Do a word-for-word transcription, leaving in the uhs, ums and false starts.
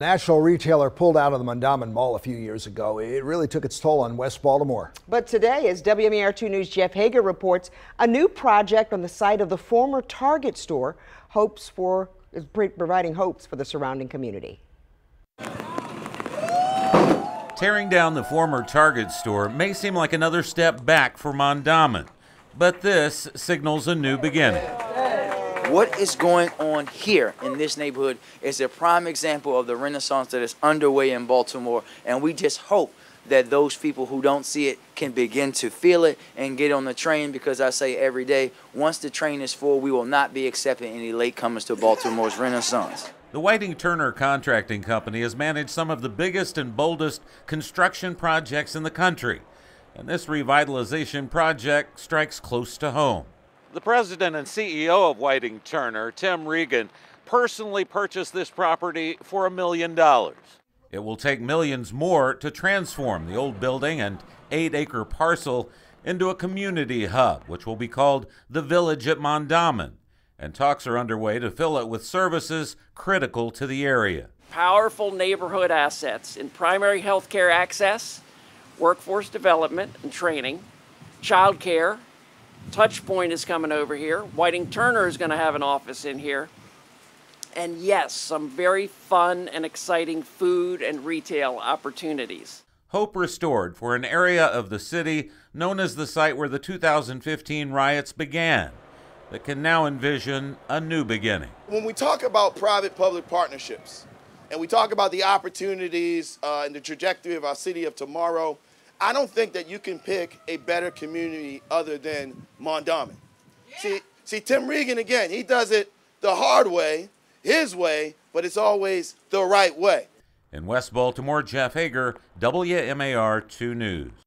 National retailer pulled out of the Mondawmin Mall a few years ago. It really took its toll on West Baltimore. But today, as W M A R two News' Jeff Hager reports, a new project on the site of the former Target store hopes for is providing hopes for the surrounding community. Tearing down the former Target store may seem like another step back for Mondawmin, but this signals a new beginning. What is going on here in this neighborhood is a prime example of the renaissance that is underway in Baltimore, and we just hope that those people who don't see it can begin to feel it and get on the train, because I say every day, once the train is full, we will not be accepting any latecomers to Baltimore's renaissance. The Whiting-Turner Contracting Company has managed some of the biggest and boldest construction projects in the country, and this revitalization project strikes close to home. The president and C E O of Whiting-Turner, Tim Regan, personally purchased this property for a million dollars. It will take millions more to transform the old building and eight-acre parcel into a community hub, which will be called the Village at Mondawmin, and talks are underway to fill it with services critical to the area. Powerful neighborhood assets in primary health care access, workforce development and training, child care. Touchpoint is coming over here. Whiting-Turner is going to have an office in here. And yes, some very fun and exciting food and retail opportunities. Hope restored for an area of the city known as the site where the two thousand fifteen riots began, that can now envision a new beginning. When we talk about private-public partnerships, and we talk about the opportunities uh, and the trajectory of our city of tomorrow, I don't think that you can pick a better community other than Mondawmin. Yeah. See, see, Tim Regan, again, he does it the hard way, his way, but it's always the right way. In West Baltimore, Jeff Hager, W M A R two News.